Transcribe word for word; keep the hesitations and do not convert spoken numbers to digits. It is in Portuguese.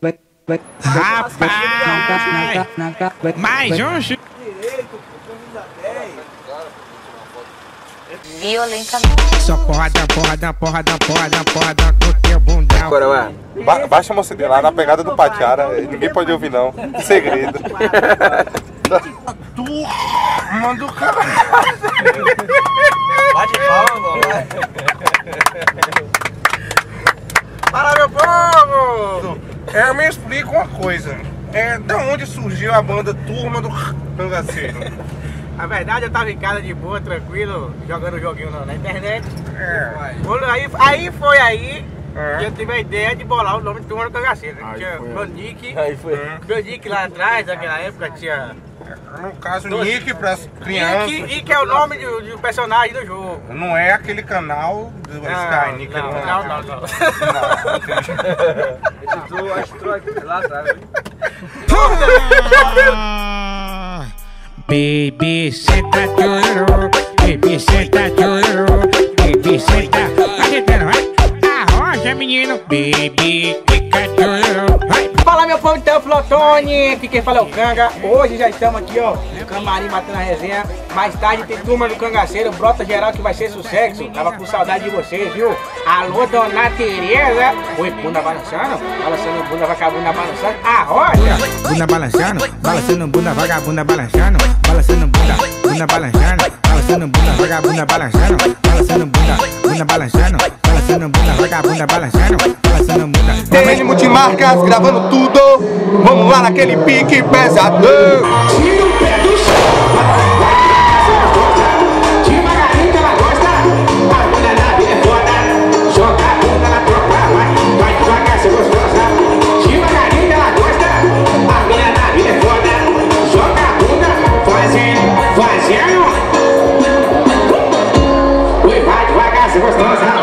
Rapaz! Mais um chute! Violentamente. Só porrada, porrada, porrada, porrada, porrada, porque é bundão. Coronel, ba baixa a mocidinha lá na pegada do Patiara, ninguém pode ouvir não. Segredo. Turma do Cangaceiro. Bate palma, vai. Fala, meu povo! É, me explica uma coisa. É, da onde surgiu a banda Turma do Cangaceiro? Na verdade, eu tava em casa de boa, tranquilo, jogando joguinho na internet. É. Aí, aí foi aí é. que eu tive a ideia de bolar o nome de Turma do Cangaceiro. Tinha meu nick, meu nick lá atrás, naquela época tinha... No caso, do... nick para as crianças. Nick que é o nome do, do personagem do jogo. Não é aquele canal do não, Sky, Nick não, não, não, não, não. Não, acho que lá atrás. Bebiceta Chururu, Bebiceta Chururu, Bebiceta. Vai tentando, vai. Arroja, menino. Bebiceta Chururu, vai. Fala, meu povo, então, Flotoni. Aqui quem fala é o Canga. Hoje já estamos aqui, ó, no camarim batendo a resenha. Mais tarde tem Turma do Cangaceiro, brota geral que vai ser sucesso. Tava com saudade de vocês, viu? Alô, dona Tereza. Oi, bunda balançando? Balançando bunda, vagabunda balançando. Arroja! Bunda balançando, balançando bunda, vagabunda balançando. Balançando bunda, bunda balançando. Balançando bunda, vagabunda balançando. Balançando bunda, bunda balançando. Balançando bunda, vagabunda balançando. Balançando bunda. Tem multimarcas gravando tudo. Vamos lá naquele pique pesado. Fazendo, fazendo. Oi, vai devagar, se gostosa.